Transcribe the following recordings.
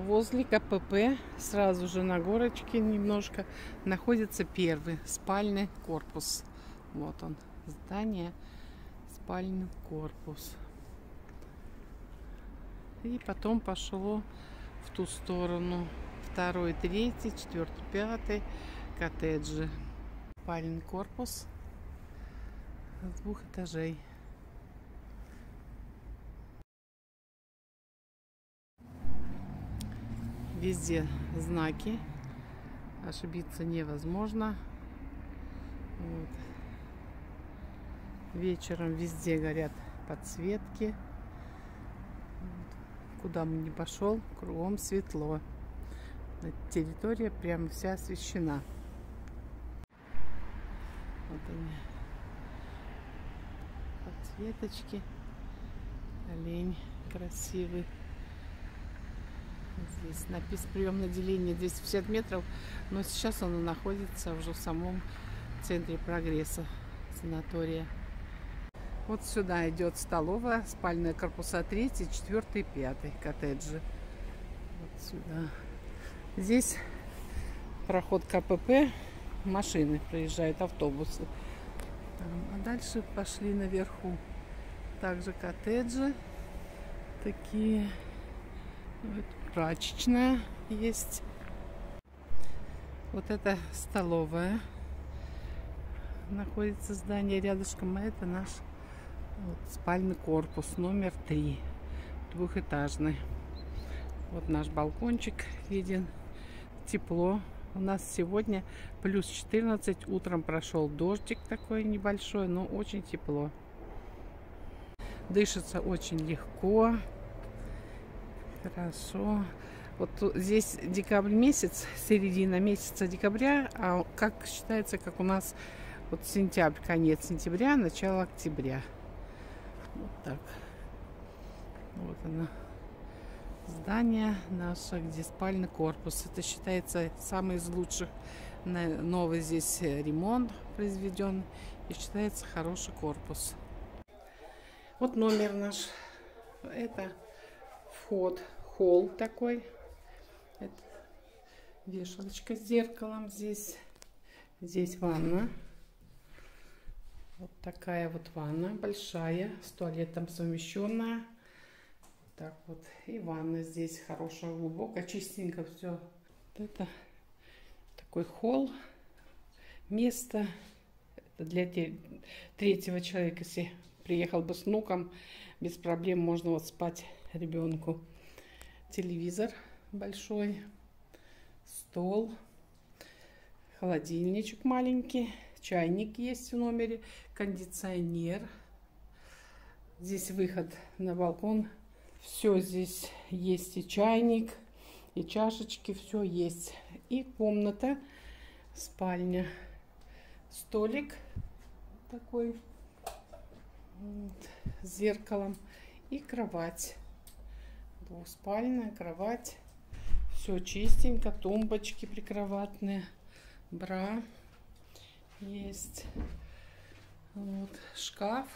возле КПП, сразу же на горочке немножко, находится первый спальный корпус. Вот он, здание, спальный корпус. И потом пошло в ту сторону. Второй, третий, четвертый, пятый коттеджи. Спальный корпус с двух этажей. Везде знаки, ошибиться невозможно. Вот. Вечером везде горят подсветки. Вот. Куда бы ни пошел, кругом светло. Территория прям вся освещена. Вот они, подсветочки. Олень красивый. Здесь напис прием на деление 250 метров, но сейчас он находится уже в самом центре прогресса санатория. Вот сюда идет столовая, спальные корпуса 3, 4, 5 коттеджи. Вот сюда. Здесь проход КПП, машины проезжают, автобусы. А дальше пошли наверху. Также коттеджи такие. Вот прачечная есть. Вот это столовая. Находится здание рядышком. А это наш вот спальный корпус номер 3. Двухэтажный. Вот наш балкончик виден. Тепло. У нас сегодня плюс 14. Утром прошел дождик такой небольшой, но очень тепло. Дышится очень легко. Хорошо. Вот здесь декабрь месяц, середина месяца декабря, а как считается, как у нас вот сентябрь, конец сентября, начало октября. Вот так. Вот оно. Здание наше, где спальный корпус. Это считается самый из лучших. Новый здесь ремонт произведен. И считается хороший корпус. Вот номер наш. Это вход, холл такой. Это вешалочка с зеркалом здесь. Здесь ванна. Вот такая вот ванна большая, с туалетом совмещенная. Так вот. И ванна здесь хорошая, глубокая, чистенько все. Вот это такой холл. Место для третьего человека, если приехал бы с внуком, без проблем можно вот спать ребенку. Телевизор большой, стол, холодильничек маленький, чайник есть в номере, кондиционер. Здесь выход на балкон. Все здесь есть, и чайник, и чашечки, все есть. И комната, спальня, столик такой вот, с зеркалом, и кровать. Двухспальная кровать. Все чистенько. Тумбочки прикроватные. Бра есть. Вот, шкаф.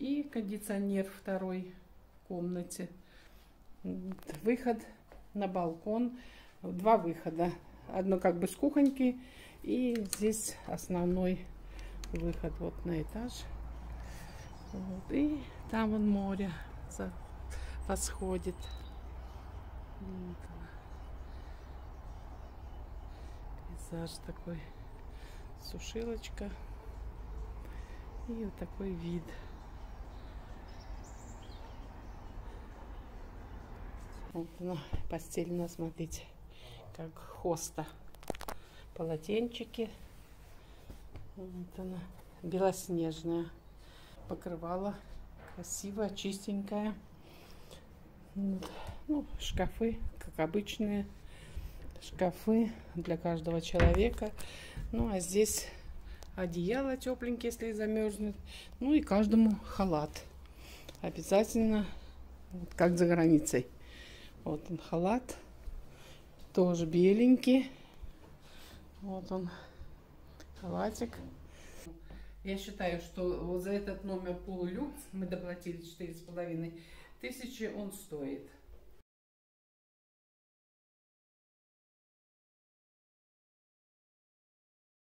И кондиционер второй в комнате. Выход на балкон. Два выхода. Одно как бы с кухоньки. И здесь основной выход вот на этаж. Вот. И там вон море восходит. Пейзаж такой. Сушилочка. И вот такой вид. Вот она, постельно, смотрите. Как хоста. Полотенчики. Вот она. Белоснежная. Покрывало красивое, чистенькое. Ну, шкафы, как обычные шкафы для каждого человека. Ну, а здесь одеяло тепленькое, если замерзнет. Ну, и каждому халат. Обязательно, как за границей. Вот он, халат. Тоже беленький. Вот он, халатик. Я считаю, что за этот номер полулюкс мы доплатили 4,5 тысячи, он стоит.